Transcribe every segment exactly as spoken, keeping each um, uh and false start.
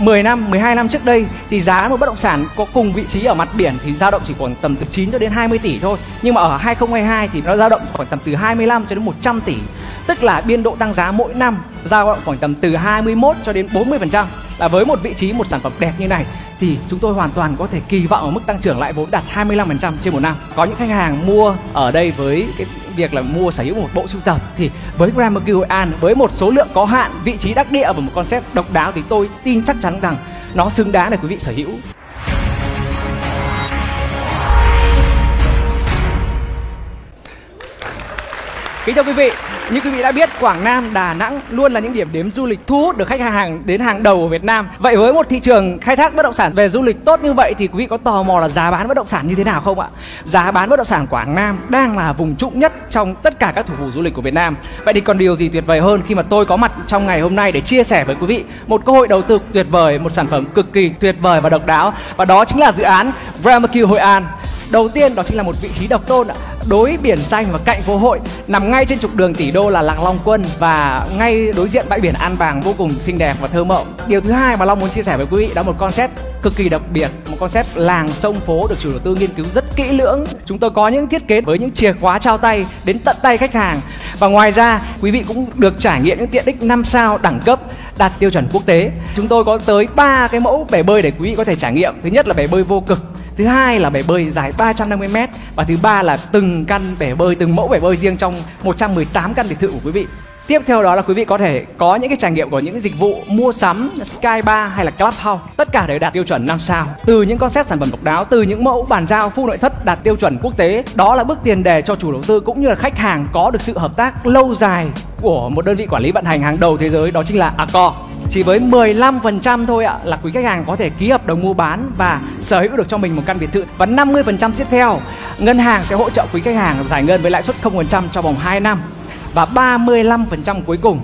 mười năm, mười hai năm trước đây thì giá một bất động sản có cùng vị trí ở mặt biển thì dao động chỉ khoảng tầm từ chín cho đến hai mươi tỷ thôi. Nhưng mà ở hai không hai hai thì nó dao động khoảng tầm từ hai mươi lăm cho đến một trăm tỷ. Tức là biên độ tăng giá mỗi năm dao động khoảng tầm từ hai mươi mốt cho đến bốn mươi phần trăm. Là với một vị trí, một sản phẩm đẹp như này thì chúng tôi hoàn toàn có thể kỳ vọng ở mức tăng trưởng lãi vốn đạt hai mươi lăm phần trăm trên một năm. Có những khách hàng mua ở đây với cái việc là mua sở hữu một bộ sưu tập, thì với Gramercy Hội An, với một số lượng có hạn, vị trí đắc địa và một concept độc đáo thì tôi tin chắc chắn rằng nó xứng đáng để quý vị sở hữu. Kính thưa quý vị, như quý vị đã biết, Quảng Nam, Đà Nẵng luôn là những điểm đến du lịch thu hút được khách hàng đến hàng đầu ở Việt Nam. Vậy với một thị trường khai thác bất động sản về du lịch tốt như vậy thì quý vị có tò mò là giá bán bất động sản như thế nào không ạ? Giá bán bất động sản Quảng Nam đang là vùng trũng nhất trong tất cả các thủ phủ du lịch của Việt Nam. Vậy thì còn điều gì tuyệt vời hơn khi mà tôi có mặt trong ngày hôm nay để chia sẻ với quý vị một cơ hội đầu tư tuyệt vời, một sản phẩm cực kỳ tuyệt vời và độc đáo, và đó chính là dự án Vemakia Hội An. Đầu tiên đó chính là một vị trí độc tôn, đối biển xanh và cạnh phố hội, nằm ngay trên trục đường Tỷ Đô là Lạc Long Quân và ngay đối diện bãi biển An Bàng vô cùng xinh đẹp và thơ mộng. Điều thứ hai mà Long muốn chia sẻ với quý vị đó là một concept cực kỳ đặc biệt, một concept làng sông phố được chủ đầu tư nghiên cứu rất kỹ lưỡng. Chúng tôi có những thiết kế với những chìa khóa trao tay đến tận tay khách hàng, và ngoài ra quý vị cũng được trải nghiệm những tiện ích năm sao đẳng cấp đạt tiêu chuẩn quốc tế. Chúng tôi có tới ba cái mẫu bể bơi để quý vị có thể trải nghiệm. Thứ nhất là bể bơi vô cực, thứ hai là bể bơi dài ba trăm năm mươi mét, và thứ ba là từng căn bể bơi, từng mẫu bể bơi riêng trong một trăm mười tám căn biệt thự của quý vị. Tiếp theo đó là quý vị có thể có những cái trải nghiệm của những dịch vụ mua sắm, Sky Bar hay là Clubhouse. Tất cả đều đạt tiêu chuẩn năm sao. Từ những concept sản phẩm độc đáo, từ những mẫu bàn giao full nội thất đạt tiêu chuẩn quốc tế, đó là bước tiền đề cho chủ đầu tư cũng như là khách hàng có được sự hợp tác lâu dài của một đơn vị quản lý vận hành hàng đầu thế giới, đó chính là Accor. Chỉ với mười lăm phần trăm thôi ạ là quý khách hàng có thể ký hợp đồng mua bán và sở hữu được cho mình một căn biệt thự. Và năm mươi phần trăm tiếp theo, ngân hàng sẽ hỗ trợ quý khách hàng giải ngân với lãi suất không phần trăm trong vòng hai năm. Và ba mươi lăm phần trăm cuối cùng,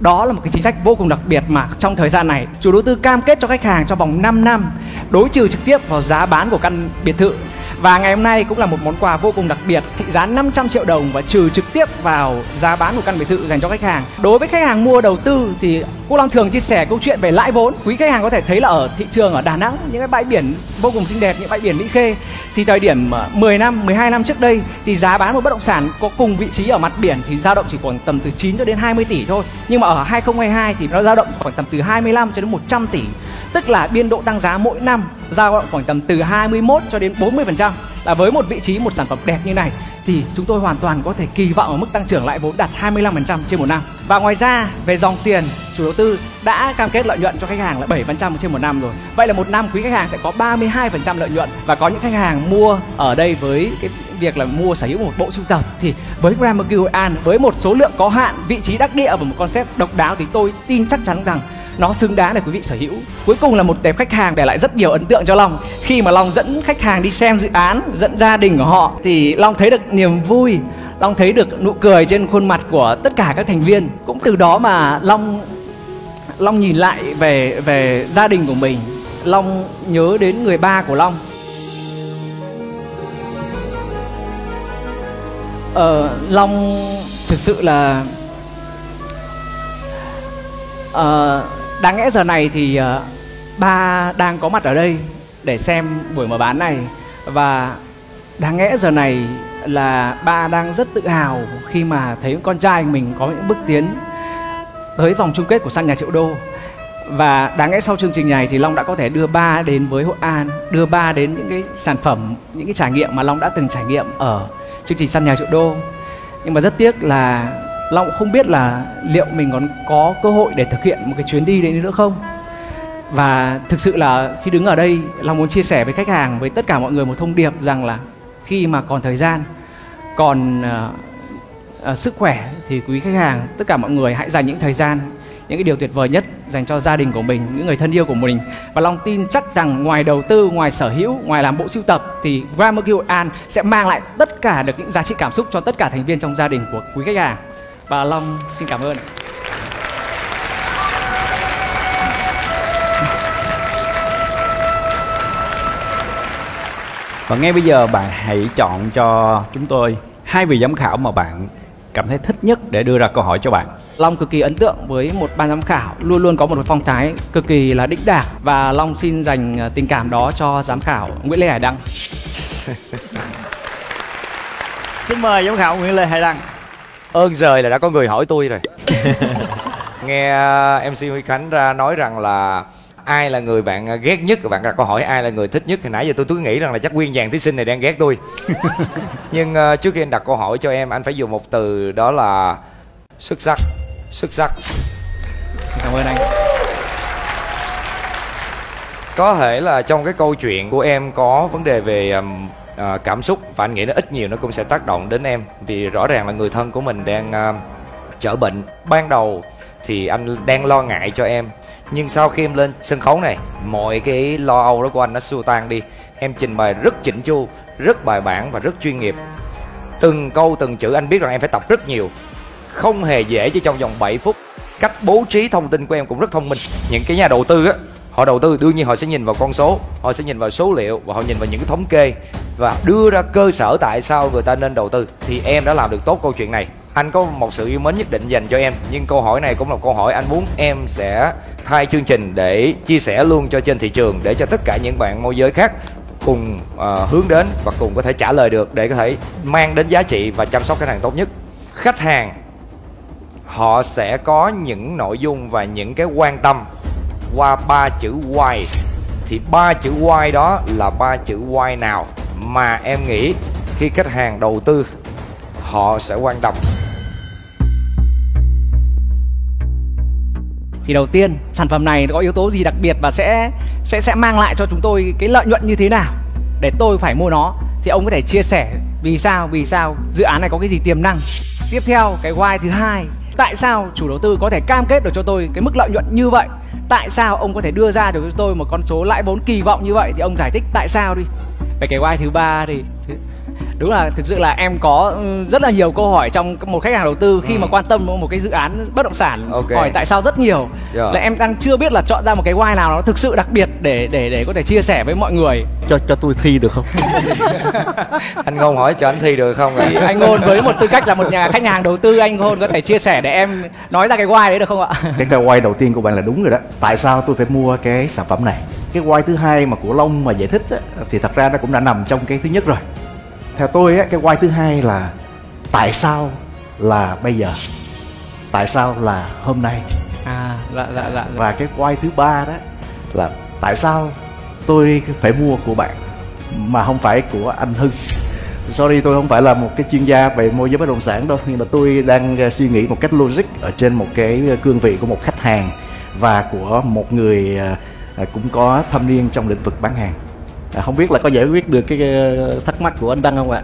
đó là một cái chính sách vô cùng đặc biệt mà trong thời gian này chủ đầu tư cam kết cho khách hàng trong vòng năm năm, đối trừ trực tiếp vào giá bán của căn biệt thự. Và ngày hôm nay cũng là một món quà vô cùng đặc biệt trị giá năm trăm triệu đồng và trừ trực tiếp vào giá bán của căn biệt thự dành cho khách hàng. Đối với khách hàng mua đầu tư thì cô Long thường chia sẻ câu chuyện về lãi vốn. Quý khách hàng có thể thấy là ở thị trường ở Đà Nẵng, những cái bãi biển vô cùng xinh đẹp, những bãi biển Mỹ Khê, thì thời điểm mười năm, mười hai năm trước đây thì giá bán một bất động sản có cùng vị trí ở mặt biển thì dao động chỉ khoảng tầm từ chín cho đến hai mươi tỷ thôi. Nhưng mà ở hai không hai hai thì nó dao động khoảng tầm từ hai mươi lăm cho đến một trăm tỷ. Tức là biên độ tăng giá mỗi năm dao động khoảng tầm từ hai mươi mốt cho đến bốn mươi phần trăm. Là với một vị trí, một sản phẩm đẹp như này thì chúng tôi hoàn toàn có thể kỳ vọng ở mức tăng trưởng lãi vốn đạt hai mươi lăm phần trăm trên một năm. Và ngoài ra về dòng tiền, chủ đầu tư đã cam kết lợi nhuận cho khách hàng là bảy phần trăm trên một năm rồi. Vậy là một năm quý khách hàng sẽ có ba mươi hai phần trăm lợi nhuận. Và có những khách hàng mua ở đây với cái việc là mua sở hữu một bộ sưu tập, thì với Gramercy Hội An, với một số lượng có hạn, vị trí đắc địa và một concept độc đáo thì tôi tin chắc chắn rằng nó xứng đáng để quý vị sở hữu. Cuối cùng là một tệp khách hàng để lại rất nhiều ấn tượng cho Long. Khi mà Long dẫn khách hàng đi xem dự án, dẫn gia đình của họ, thì Long thấy được niềm vui, Long thấy được nụ cười trên khuôn mặt của tất cả các thành viên. Cũng từ đó mà Long Long nhìn lại về về gia đình của mình, Long nhớ đến người ba của Long. Ờ, Long thực sự là Ờ, đáng lẽ giờ này thì uh, ba đang có mặt ở đây để xem buổi mở bán này. Và đáng lẽ giờ này là ba đang rất tự hào khi mà thấy con trai mình có những bước tiến tới vòng chung kết của Săn Nhà Triệu Đô. Và đáng lẽ sau chương trình này thì Long đã có thể đưa ba đến với Hội An, đưa ba đến những cái sản phẩm, những cái trải nghiệm mà Long đã từng trải nghiệm ở chương trình Săn Nhà Triệu Đô. Nhưng mà rất tiếc là Long cũng không biết là liệu mình còn có cơ hội để thực hiện một cái chuyến đi đấy nữa không. Và thực sự là khi đứng ở đây, Long muốn chia sẻ với khách hàng, với tất cả mọi người một thông điệp rằng là khi mà còn thời gian, còn uh, uh, sức khỏe thì quý khách hàng, tất cả mọi người hãy dành những thời gian, những cái điều tuyệt vời nhất dành cho gia đình của mình, những người thân yêu của mình. Và Long tin chắc rằng ngoài đầu tư, ngoài sở hữu, ngoài làm bộ sưu tập thì Gramercy Hội An sẽ mang lại tất cả được những giá trị cảm xúc cho tất cả thành viên trong gia đình của quý khách hàng. Và Long xin cảm ơn. Và ngay bây giờ bạn hãy chọn cho chúng tôi hai vị giám khảo mà bạn cảm thấy thích nhất để đưa ra câu hỏi cho bạn? Long cực kỳ ấn tượng với một ban giám khảo, luôn luôn có một phong thái cực kỳ là đĩnh đạc, và Long xin dành tình cảm đó cho giám khảo Nguyễn Lê Hải Đăng. Xin mời giám khảo Nguyễn Lê Hải Đăng. Ơn giời là đã có người hỏi tôi rồi. Nghe em xê Huy Khánh ra nói rằng là ai là người bạn ghét nhất, các bạn đặt câu hỏi ai là người thích nhất, thì nãy giờ tôi cứ nghĩ rằng là chắc nguyên dàn thí sinh này đang ghét tôi. Nhưng uh, trước khi anh đặt câu hỏi cho em, anh phải dùng một từ, đó là xuất sắc. Xuất sắc. Cảm ơn anh. Có thể là trong cái câu chuyện của em có vấn đề về um, uh, cảm xúc, và anh nghĩ nó ít nhiều nó cũng sẽ tác động đến em, vì rõ ràng là người thân của mình đang uh, chữa bệnh. Ban đầu thì anh đang lo ngại cho em, nhưng sau khi em lên sân khấu này, mọi cái lo âu đó của anh nó xua tan đi. Em trình bày rất chỉnh chu, rất bài bản và rất chuyên nghiệp. Từng câu từng chữ anh biết rằng em phải tập rất nhiều, không hề dễ chứ trong vòng bảy phút. Cách bố trí thông tin của em cũng rất thông minh. Những cái nhà đầu tư á, họ đầu tư đương nhiên họ sẽ nhìn vào con số, họ sẽ nhìn vào số liệu, và họ nhìn vào những cái thống kê và đưa ra cơ sở tại sao người ta nên đầu tư. Thì em đã làm được tốt câu chuyện này. Anh có một sự yêu mến nhất định dành cho em, nhưng câu hỏi này cũng là câu hỏi anh muốn em sẽ thay chương trình để chia sẻ luôn cho trên thị trường, để cho tất cả những bạn môi giới khác cùng uh, hướng đến và cùng có thể trả lời được, để có thể mang đến giá trị và chăm sóc khách hàng tốt nhất. Khách hàng họ sẽ có những nội dung và những cái quan tâm qua ba chữ why. Thì ba chữ why đó là ba chữ why nào mà em nghĩ khi khách hàng đầu tư họ sẽ quan tâm? Thì đầu tiên, sản phẩm này có yếu tố gì đặc biệt và sẽ sẽ sẽ mang lại cho chúng tôi cái lợi nhuận như thế nào để tôi phải mua nó? Thì ông có thể chia sẻ vì sao vì sao dự án này có cái gì tiềm năng. Tiếp theo, cái why thứ hai, tại sao chủ đầu tư có thể cam kết được cho tôi cái mức lợi nhuận như vậy? Tại sao ông có thể đưa ra được cho tôi một con số lãi vốn kỳ vọng như vậy? Thì ông giải thích tại sao đi. Về cái why thứ ba thì đúng là thực sự là em có rất là nhiều câu hỏi trong một khách hàng đầu tư khi ừ. mà quan tâm một cái dự án bất động sản, okay. hỏi tại sao rất nhiều, yeah. là em đang chưa biết là chọn ra một cái why nào nó thực sự đặc biệt để để để có thể chia sẻ với mọi người. Cho cho tôi thi được không? Anh Ngôn hỏi cho anh thi được không? Rồi. Anh Ngôn với một tư cách là một nhà khách hàng đầu tư, anh Ngôn có thể chia sẻ để em nói ra cái why đấy được không ạ? Cái cái why đầu tiên của bạn là đúng rồi đó. Tại sao tôi phải mua cái sản phẩm này? Cái why thứ hai mà của Long mà giải thích á, thì thật ra nó cũng đã nằm trong cái thứ nhất rồi. Theo tôi á, cái why thứ hai là tại sao là bây giờ, tại sao là hôm nay, à, là, là, là, là. và cái why thứ ba đó là tại sao tôi phải mua của bạn mà không phải của anh Hưng. Sorry, tôi không phải là một cái chuyên gia về môi giới bất động sản đâu, nhưng mà tôi đang suy nghĩ một cách logic ở trên một cái cương vị của một khách hàng và của một người cũng có thâm niên trong lĩnh vực bán hàng. Không biết là có giải quyết được cái thắc mắc của anh Đăng không ạ?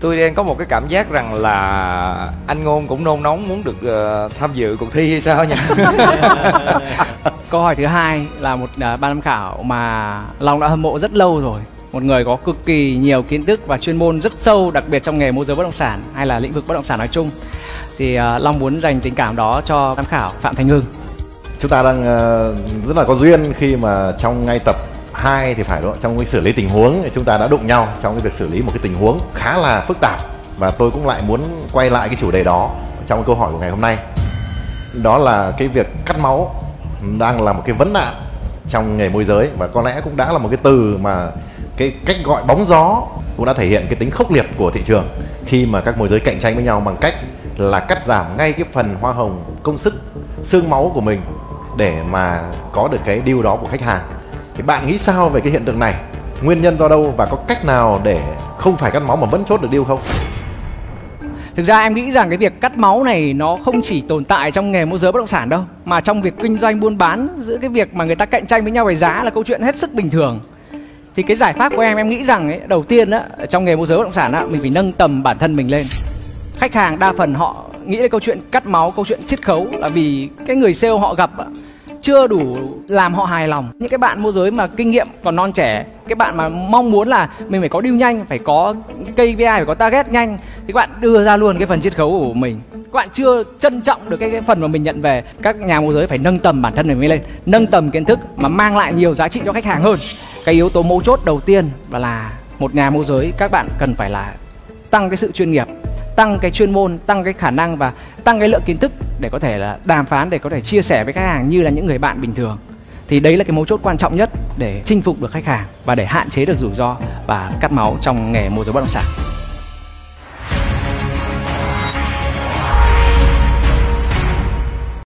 Tôi đang có một cái cảm giác rằng là anh Ngôn cũng nôn nóng muốn được uh, tham dự cuộc thi hay sao nhỉ? Câu hỏi thứ hai là một uh, ban giám khảo mà Long đã hâm mộ rất lâu rồi. Một người có cực kỳ nhiều kiến thức và chuyên môn rất sâu, đặc biệt trong nghề môi giới bất động sản hay là lĩnh vực bất động sản nói chung. Thì uh, Long muốn dành tình cảm đó cho giám khảo Phạm Thành Hưng. Chúng ta đang uh, rất là có duyên khi mà trong ngay tập hai thì phải, đúng không? Trong cái xử lý tình huống thì chúng ta đã đụng nhau trong cái việc xử lý một cái tình huống khá là phức tạp, và tôi cũng lại muốn quay lại cái chủ đề đó trong câu hỏi của ngày hôm nay. Đó là cái việc cắt máu đang là một cái vấn nạn trong nghề môi giới, và có lẽ cũng đã là một cái từ mà cái cách gọi bóng gió cũng đã thể hiện cái tính khốc liệt của thị trường, khi mà các môi giới cạnh tranh với nhau bằng cách là cắt giảm ngay cái phần hoa hồng, công sức, xương máu của mình để mà có được cái deal đó của khách hàng. Thì bạn nghĩ sao về cái hiện tượng này? Nguyên nhân do đâu và có cách nào để không phải cắt máu mà vẫn chốt được deal không? Thực ra em nghĩ rằng cái việc cắt máu này nó không chỉ tồn tại trong nghề môi giới bất động sản đâu, mà trong việc kinh doanh buôn bán, giữa cái việc mà người ta cạnh tranh với nhau về giá là câu chuyện hết sức bình thường. Thì cái giải pháp của em, em nghĩ rằng ấy, đầu tiên á, trong nghề môi giới bất động sản á, mình phải nâng tầm bản thân mình lên. Khách hàng đa phần họ nghĩ đến câu chuyện cắt máu, câu chuyện chiết khấu là vì cái người sale họ gặp á, chưa đủ làm họ hài lòng. Những cái bạn môi giới mà kinh nghiệm còn non trẻ, cái bạn mà mong muốn là mình phải có deal nhanh, phải có ca pê i, phải có target nhanh, thì các bạn đưa ra luôn cái phần chiết khấu của mình. Các bạn chưa trân trọng được cái, cái phần mà mình nhận về. Các nhà môi giới phải nâng tầm bản thân mình lên, nâng tầm kiến thức mà mang lại nhiều giá trị cho khách hàng hơn. Cái yếu tố mấu chốt đầu tiên là một nhà môi giới, các bạn cần phải là tăng cái sự chuyên nghiệp, tăng cái chuyên môn, tăng cái khả năng và tăng cái lượng kiến thức để có thể là đàm phán, để có thể chia sẻ với khách hàng như là những người bạn bình thường. Thì đấy là cái mấu chốt quan trọng nhất để chinh phục được khách hàng và để hạn chế được rủi ro và cắt máu trong nghề môi giới bất động sản.